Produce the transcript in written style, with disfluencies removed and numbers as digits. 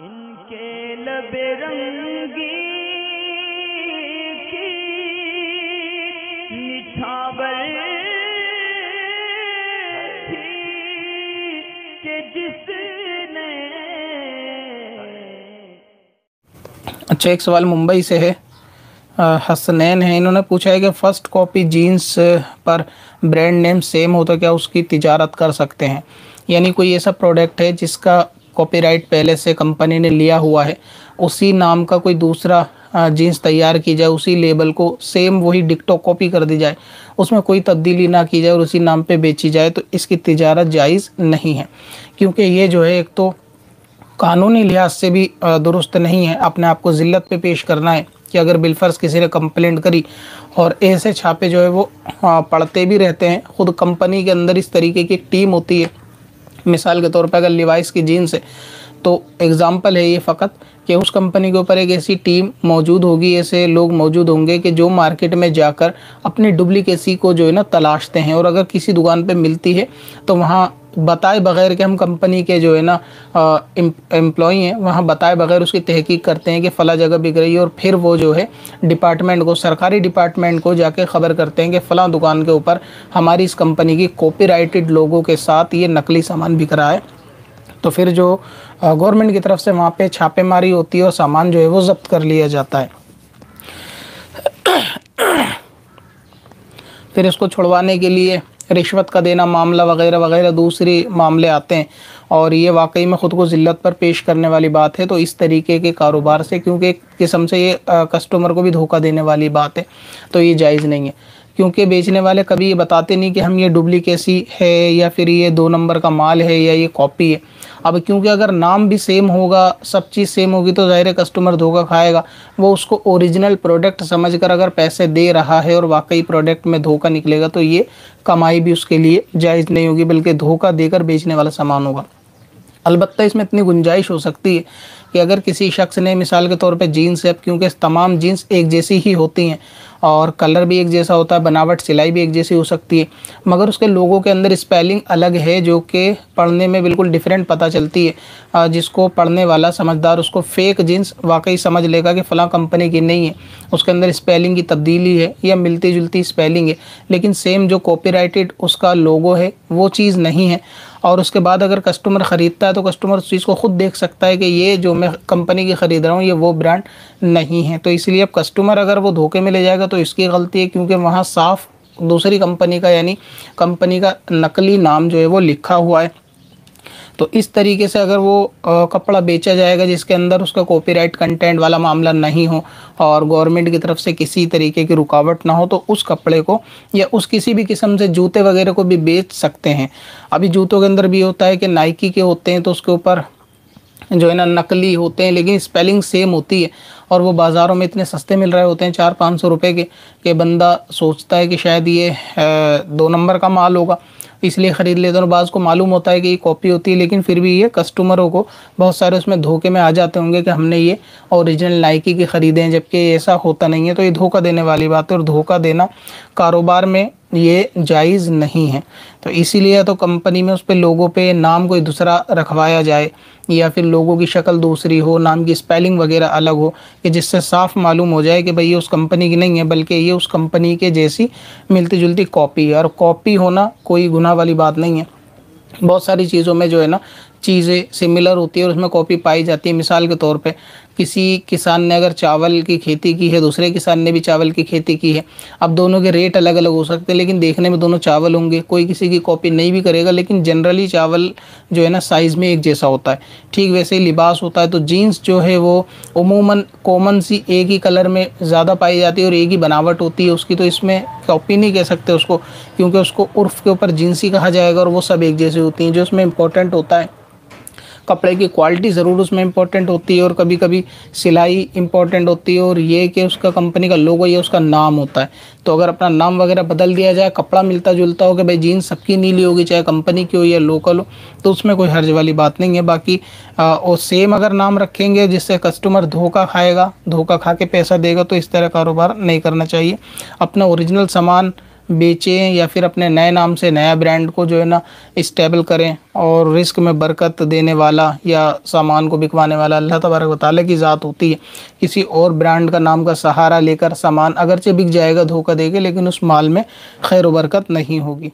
इनके लबे रंगी की मीठा बरसी के जिसने। अच्छा, एक सवाल मुंबई से है, हसनैन है, इन्होंने पूछा है कि फ़र्स्ट कॉपी जीन्स पर ब्रांड नेम सेम हो तो क्या उसकी तिजारत कर सकते हैं? यानी कोई ऐसा प्रोडक्ट है जिसका कॉपीराइट पहले से कंपनी ने लिया हुआ है, उसी नाम का कोई दूसरा जीन्स तैयार की जाए, उसी लेबल को सेम वही डिक्टो कॉपी कर दी जाए, उसमें कोई तब्दीली ना की जाए और उसी नाम पे बेची जाए, तो इसकी तिजारत जायज़ नहीं है, क्योंकि ये जो है एक तो कानूनी लिहाज से भी दुरुस्त नहीं है। अपने आप को ज़िल्लत पे पेश करना है कि अगर बिलफर्ज किसी ने कंप्लेंट करी, और ऐसे छापे जो है वो पड़ते भी रहते हैं। ख़ुद कंपनी के अंदर इस तरीके की एक टीम होती है। मिसाल के तौर पर अगर लिवाइस की जीन्स है तो एग्ज़ाम्पल है ये फ़कत कि उस कंपनी के ऊपर एक ऐसी टीम मौजूद होगी, ऐसे लोग मौजूद होंगे कि जो मार्केट में जाकर अपनी डुप्लीकेसी को जो है ना तलाशते हैं, और अगर किसी दुकान पे मिलती है तो वहाँ बताए बगैर कि हम कंपनी के जो है ना एम्प्लॉई हैं, वहाँ बताए बगैर उसकी तहकीक करते हैं कि फ़ला जगह बिक रही है, और फिर वो जो है डिपार्टमेंट को, सरकारी डिपार्टमेंट को जाके ख़बर करते हैं कि फ़लाँ दुकान के ऊपर हमारी इस कंपनी की कॉपीराइटेड लोगों के साथ ये नकली सामान बिक रहा है। तो फिर जो गवर्नमेंट की तरफ से वहाँ पे छापेमारी होती है और सामान जो है वो जब्त कर लिया जाता है। फिर इसको छुड़वाने के लिए रिश्वत का देना मामला वगैरह वगैरह दूसरे मामले आते हैं, और ये वाकई में ख़ुद को ज़िल्लत पर पेश करने वाली बात है। तो इस तरीके के कारोबार से, क्योंकि एक किस्म से ये कस्टमर को भी धोखा देने वाली बात है, तो ये जायज़ नहीं है, क्योंकि बेचने वाले कभी ये बताते नहीं कि हम ये डुप्लीकेसी है या फिर ये 2 नंबर का माल है या ये कॉपी है। अब क्योंकि अगर नाम भी सेम होगा, सब चीज़ सेम होगी, तो ज़ाहिर है कस्टमर धोखा खाएगा। वो उसको ओरिजिनल प्रोडक्ट समझकर अगर पैसे दे रहा है और वाकई प्रोडक्ट में धोखा निकलेगा तो ये कमाई भी उसके लिए जायज़ नहीं होगी, बल्कि धोखा देकर बेचने वाला सामान होगा। अलबत्ता इसमें इतनी गुंजाइश हो सकती है कि अगर किसी शख्स ने मिसाल के तौर पे जीन्स है, क्योंकि तमाम जीन्स एक जैसी ही होती हैं और कलर भी एक जैसा होता है, बनावट सिलाई भी एक जैसी हो सकती है, मगर उसके लोगों के अंदर स्पेलिंग अलग है जो कि पढ़ने में बिल्कुल डिफरेंट पता चलती है, जिसको पढ़ने वाला समझदार उसको फेक जीन्स वाकई समझ लेगा कि फ़लाँ कंपनी की नहीं है, उसके अंदर स्पेलिंग की तब्दीली है या मिलती जुलती स्पेलिंग है, लेकिन सेम जो कॉपीराइटेड उसका लोगो है वो चीज़ नहीं है। और उसके बाद अगर कस्टमर ख़रीदता है तो कस्टमर उस चीज़ को ख़ुद देख सकता है कि ये जो मैं कंपनी की ख़रीद रहा हूँ ये वो ब्रांड नहीं है। तो इसलिए अब कस्टमर अगर वो धोखे में ले जाएगा तो इसकी गलती है, क्योंकि वहाँ साफ़ दूसरी कंपनी का यानी कंपनी का नकली नाम जो है वो लिखा हुआ है। तो इस तरीके से अगर वो कपड़ा बेचा जाएगा जिसके अंदर उसका कॉपीराइट कंटेंट वाला मामला नहीं हो और गवर्नमेंट की तरफ से किसी तरीके की रुकावट ना हो, तो उस कपड़े को या उस किसी भी किस्म से जूते वगैरह को भी बेच सकते हैं। अभी जूतों के अंदर भी होता है कि नाइकी के होते हैं तो उसके ऊपर जो है ना नकली होते हैं, लेकिन स्पेलिंग सेम होती है और वो बाज़ारों में इतने सस्ते मिल रहे होते हैं 400-500 रुपये के बंदा सोचता है कि शायद ये 2 नंबर का माल होगा इसलिए ख़रीद लेते हैं। बाज़ को मालूम होता है कि ये कॉपी होती है, लेकिन फिर भी ये कस्टमरों को बहुत सारे उसमें धोखे में आ जाते होंगे कि हमने ये ओरिजिनल नाइकी की ख़रीदे हैं, जबकि ऐसा होता नहीं है। तो ये धोखा देने वाली बात है और धोखा देना कारोबार में ये जायज़ नहीं है। तो इसीलिए तो कंपनी में उस पर लोगों पे नाम कोई दूसरा रखवाया जाए या फिर लोगों की शक्ल दूसरी हो, नाम की स्पेलिंग वगैरह अलग हो कि जिससे साफ मालूम हो जाए कि भाई ये उस कंपनी की नहीं है बल्कि ये उस कंपनी के जैसी मिलती जुलती कॉपी है। और कॉपी होना कोई गुनाह वाली बात नहीं है। बहुत सारी चीज़ों में जो है ना चीज़ें सिमिलर होती है और उसमें कॉपी पाई जाती है। मिसाल के तौर पे किसी किसान ने अगर चावल की खेती की है, दूसरे किसान ने भी चावल की खेती की है, अब दोनों के रेट अलग अलग हो सकते हैं लेकिन देखने में दोनों चावल होंगे, कोई किसी की कॉपी नहीं भी करेगा, लेकिन जनरली चावल जो है ना साइज़ में एक जैसा होता है। ठीक वैसे ही लिबास होता है, तो जीन्स जो है वो उमूमन कॉमन सी एक ही कलर में ज़्यादा पाई जाती है और एक ही बनावट होती है उसकी, तो इसमें कॉपी नहीं कह सकते उसको, क्योंकि उसको उर्फ़ के ऊपर जीन्स ही कहा जाएगा और वो सब एक जैसी होती हैं। जो इसमें इम्पोर्टेंट होता है कपड़े की क्वालिटी ज़रूर उसमें इम्पोर्टेंट होती है और कभी कभी सिलाई इम्पोर्टेंट होती है और ये कि उसका कंपनी का लोगो या उसका नाम होता है। तो अगर अपना नाम वगैरह बदल दिया जाए, कपड़ा मिलता जुलता हो कि भाई जीन्स सबकी नीली होगी चाहे कंपनी की हो या लोकल हो, तो उसमें कोई हर्ज वाली बात नहीं है। बाकी और सेम अगर नाम रखेंगे जिससे कस्टमर धोखा खाएगा, धोखा खा के पैसा देगा, तो इस तरह कारोबार नहीं करना चाहिए। अपना ओरिजिनल सामान बेचें या फिर अपने नए नाम से नया ब्रांड को जो है ना इस्टेबल करें। और रिस्क में बरकत देने वाला या सामान को बिकवाने वाला अल्लाह तबारक व तआला की ज़ात होती है। किसी और ब्रांड का नाम का सहारा लेकर सामान अगरचे बिक जाएगा, धोखा देगा, लेकिन उस माल में खैर व बरकत नहीं होगी।